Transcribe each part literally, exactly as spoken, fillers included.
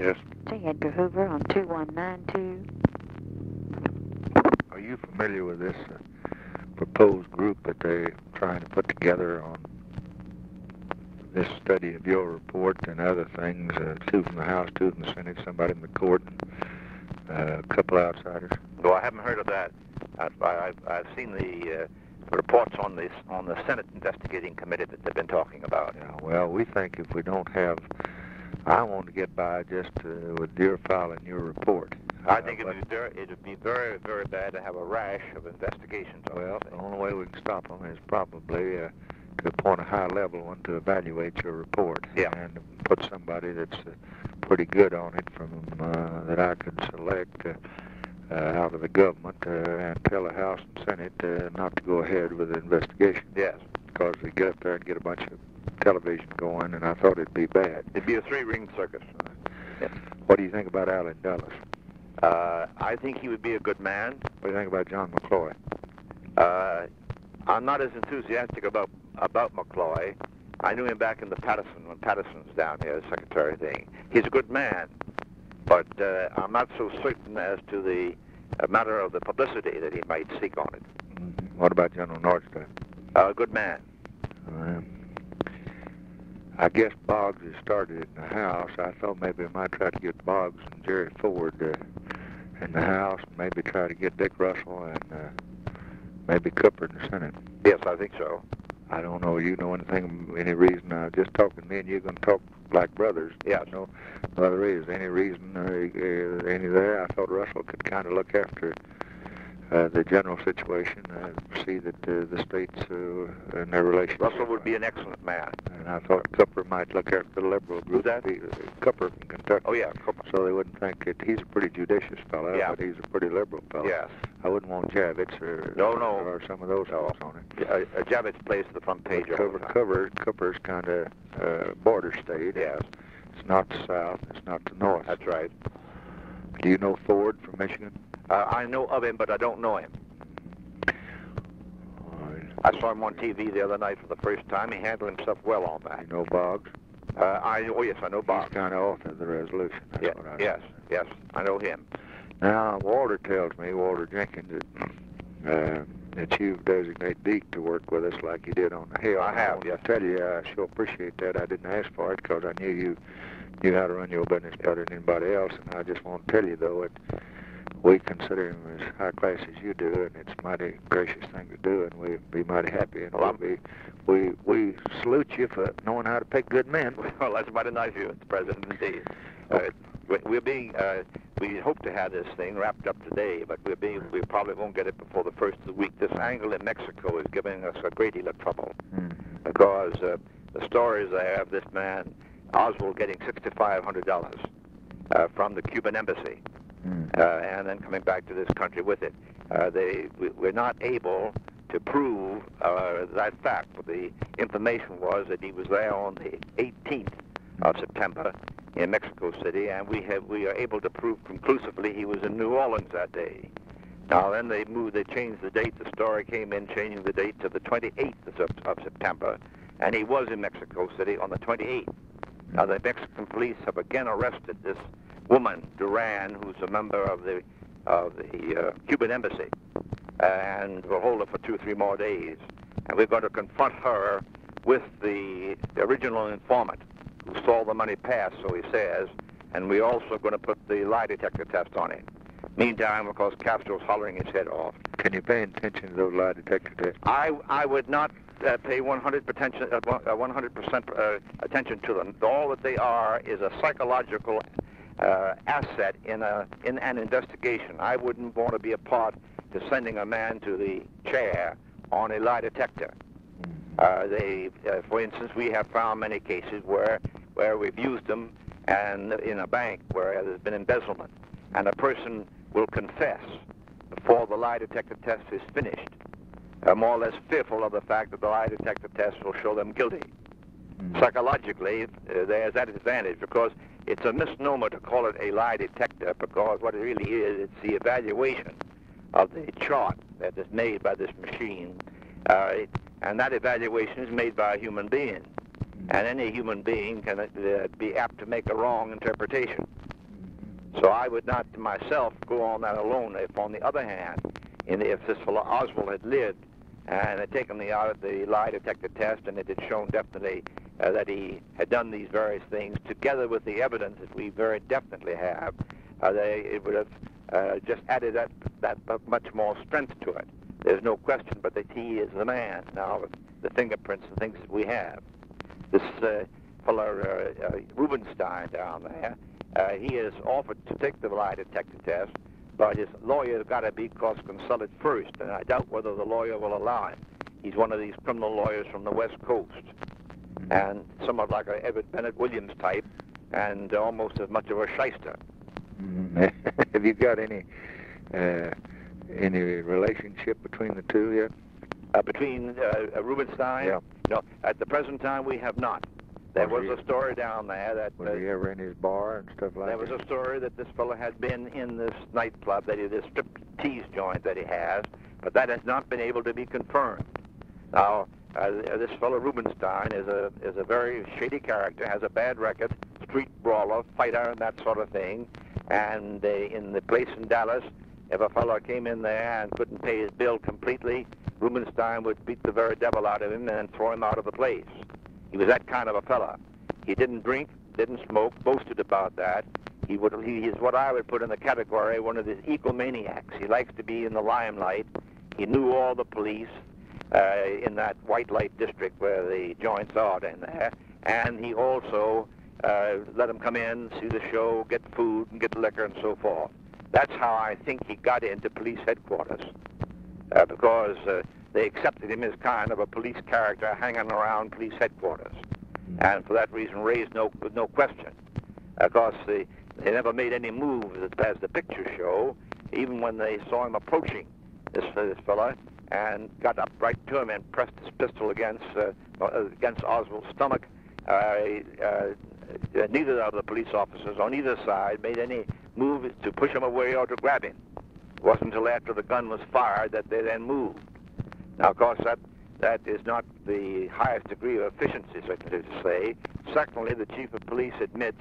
Yes. J. Edgar Hoover on two one nine two. Are you familiar with this uh, proposed group that they're trying to put together on this study of your report and other things, uh, two from the House, two from the Senate, somebody in the court, uh, a couple outsiders? Well, I haven't heard of that. I, I, I've seen the uh, reports on this on the Senate investigating committee that they've been talking about. Yeah, well, we think if we don't have, I want to get by just uh, with your file and your report. I uh, think it would be, be very, very bad to have a rash of investigations. On well, the only way we can stop them is probably Uh, to appoint a high-level one to evaluate your report, yeah, and put somebody that's uh, pretty good on it from uh, that I could select uh, uh, out of the government uh, and tell the House and Senate uh, not to go ahead with the investigation. Yes, because we get up there and get a bunch of television going, and I thought it'd be bad. It'd be a three-ring circus. Uh, yes. What do you think about Allen Dulles? Uh, I think he would be a good man. What do you think about John McCloy? Uh, I'm not as enthusiastic about about McCloy. I knew him back in the Patterson, when Patterson's down here, the secretary thing. He's a good man, but uh, I'm not so certain as to the uh, matter of the publicity that he might seek on it. Mm-hmm. What about General Nordstrom? A uh, good man. Uh, I guess Boggs has started in the House. I thought maybe I might try to get Boggs and Jerry Ford uh, in the House, maybe try to get Dick Russell and uh, maybe Cooper in the Senate. Yes, I think so. I don't know, you know anything, any reason, uh, just talking me and you're going to talk like brothers. Yeah. No, no other reason, any reason, uh, uh, any there, I thought Russell could kind of look after uh, the general situation, uh, see that uh, the states uh, and their relations. Russell would be an excellent man. And I thought Cooper might look after the liberal group. That? He, uh, Cooper from Kentucky. Oh, yeah, Cooper. So they wouldn't think that he's a pretty judicious fellow, yeah, but he's a pretty liberal fellow. Yes. I wouldn't want Javits or, no, no. or some of those no. on it. Uh, uh, Javits plays the front page all Cooper, the time. Cooper, Cooper's kind of uh, border state. Yes. It's not the south, it's not the north. That's right. Do you know Ford from Michigan? Uh, I know of him, but I don't know him. I saw him on T V the other night for the first time. He handled himself well on that. You know Boggs? Uh, I, oh, yes, I know Boggs. He's kind of author of the resolution. That's yeah, what I yes, know. yes, I know him. Now, Walter tells me, Walter Jenkins, that, uh, that you've designated Deke to work with us like you did on the Hill. I have, I yes. I tell you, I sure appreciate that. I didn't ask for it because I knew you knew how to run your business better than anybody else, and I just want to tell you, though, that we consider him as high class as you do, and it's a mighty gracious thing to do, and we'd be mighty happy. And well, we'll be, we we salute you for knowing how to pick good men. Well, that's mighty nice of you, Mister President, indeed. Okay. Uh, we're being, uh, we hope to have this thing wrapped up today, but we're being, we probably won't get it before the first of the week. This angle in Mexico is giving us a great deal of trouble, mm-hmm, because uh, the stories I have, this man, Oswald, getting six thousand five hundred dollars uh, from the Cuban embassy. Uh, and then coming back to this country with it. Uh, they, we, we're not able to prove uh, that fact. The information was that he was there on the eighteenth of September in Mexico City, and we have we are able to prove conclusively he was in New Orleans that day. Now then they moved, they changed the date. The story came in changing the date to the twenty-eighth of, of September, and he was in Mexico City on the twenty-eighth. Now the Mexican police have again arrested this woman, Duran, who's a member of the of the uh, Cuban embassy, and we'll hold her for two or three more days. And we're going to confront her with the, the original informant who saw the money pass, so he says, and we're also going to put the lie detector test on it. Meantime, of course, Castro's hollering his head off. Can you pay attention to those lie detector tests? I, I would not uh, pay one hundred percent, uh, one hundred percent uh, attention to them. All that they are is a psychological Uh, asset in a in an investigation. I wouldn't want to be a part to sending a man to the chair on a lie detector. Uh, they, uh, for instance, we have found many cases where where we've used them, and in a bank where there's been embezzlement, and a person will confess before the lie detector test is finished, uh, more or less fearful of the fact that the lie detector test will show them guilty. Psychologically, uh, there's that advantage, because it's a misnomer to call it a lie detector, because what it really is, it's the evaluation of the chart that is made by this machine, uh, it, and that evaluation is made by a human being, and any human being can uh, be apt to make a wrong interpretation. So I would not to myself go on that alone. If, on the other hand, in the, if this fellow Oswald had lived and had taken the, uh, the lie detector test, and it had shown definitely uh, that he had done these various things, together with the evidence that we very definitely have, uh, they, it would have uh, just added that, that much more strength to it. There's no question but that he is the man now, the fingerprints and things that we have. This uh, fellow uh, uh, Rubenstein down there, Uh, he has offered to take the lie detector test, but his lawyer has got to be cross-consulted first, and I doubt whether the lawyer will allow him. He's one of these criminal lawyers from the West Coast, and somewhat like an Edward Bennett Williams type, and almost as much of a shyster. Mm-hmm. Have you got any uh, any relationship between the two yet? Uh, between uh, Rubenstein? Yeah. No, at the present time we have not. There was, was he, a story down there that... Was uh, he ever in his bar and stuff like that? There was a story that this fellow had been in this nightclub, that he, this striptease joint that he has, but that has not been able to be confirmed. Now, uh, this fellow Rubenstein is a, is a very shady character, has a bad record, street brawler, fighter, and that sort of thing. And uh, in the place in Dallas, if a fellow came in there and couldn't pay his bill completely, Rubenstein would beat the very devil out of him and throw him out of the place. He was that kind of a fella. He didn't drink, didn't smoke, boasted about that. He would, he is what I would put in the category one of the egomaniacs. He likes to be in the limelight. He knew all the police uh, in that white light district where the joints are down there. And he also uh, let them come in, see the show, get food and get liquor and so forth. That's how I think he got into police headquarters, uh, because uh, they accepted him as kind of a police character hanging around police headquarters, and for that reason raised no no question. Of course, they, they never made any moves as the pictures show, even when they saw him approaching this, this fella, and got up right to him and pressed his pistol against, uh, against Oswald's stomach. Uh, uh, neither of the police officers on either side made any move to push him away or to grab him. It wasn't until after the gun was fired that they then moved. Now, of course, that, that is not the highest degree of efficiency, so to say. Secondly, the chief of police admits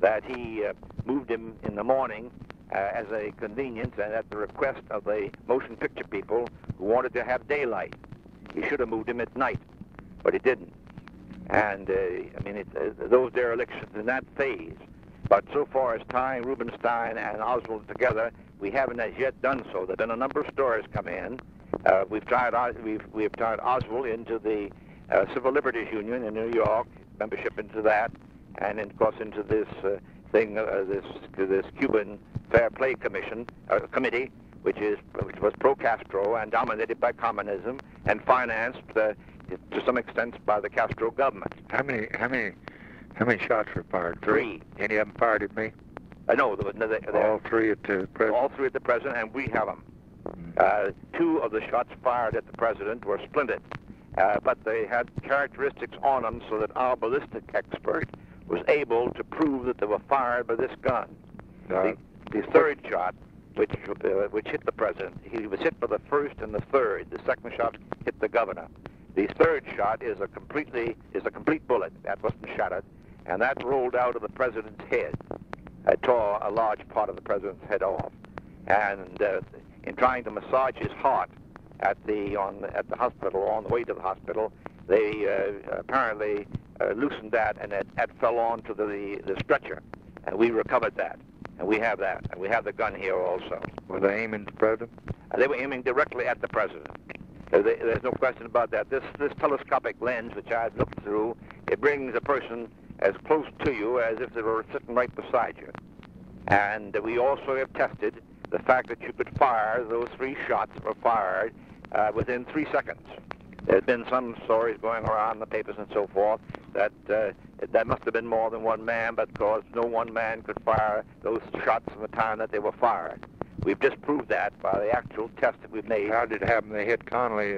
that he uh, moved him in the morning uh, as a convenience and at the request of the motion picture people who wanted to have daylight. He should have moved him at night, but he didn't. And, uh, I mean, it, uh, those derelictions in that phase. But so far as tying Rubenstein and Oswald together, we haven't as yet done so. There have been a number of stories come in. Uh, we've tried we've we've tied Oswald into the uh, Civil Liberties Union in New York, membership into that, and of course into this uh, thing, uh, this this Cuban Fair Play Commission uh, committee, which is which was pro Castro and dominated by communism and financed uh, to some extent by the Castro government. How many how many how many shots were fired? Three. three. Any of them fired at me? Uh, no, there was no, they, all three at the president. All three at the president, and we have them. Uh, two of the shots fired at the president were splintered, uh, but they had characteristics on them so that our ballistic expert was able to prove that they were fired by this gun. Uh, the, the third shot, which uh, which hit the president, he was hit by the first and the third. The second shot hit the governor. The third shot is a completely is a complete bullet that wasn't shattered, and that rolled out of the president's head. It tore a large part of the president's head off, and. Uh, In trying to massage his heart at the on the, at the hospital, on the way to the hospital, they uh, apparently uh, loosened that, and it, it fell onto the the stretcher, and we recovered that, and we have that, and we have the gun here also. Were they aiming at the president? Uh, they were aiming directly at the president. Uh, they, there's no question about that. This this telescopic lens, which I've looked through, it brings a person as close to you as if they were sitting right beside you, and we also have tested the fact that you could fire those three shots that were fired uh, within three seconds. There's been some stories going around in the papers and so forth that uh, that must have been more than one man, but because no one man could fire those shots in the time that they were fired. We've disproved that by the actual test that we've made. How did it happen? They hit Connolly.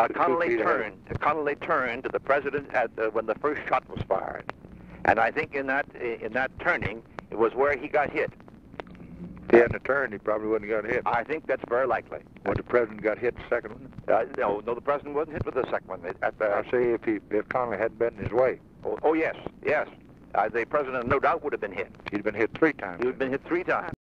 Uh, Connolly turned. Connolly turned to the president at the, when the first shot was fired, and I think in that in that turning it was where he got hit. If he hadn't turned, he probably wouldn't have got hit. I think that's very likely. When the president got hit the second one? Uh, no, no, the president wasn't hit with the second one. At the, I see if, he, if Connolly hadn't been in his way. Oh, oh yes, yes. uh, the president no doubt would have been hit. He'd been hit three times. He'd been hit three times.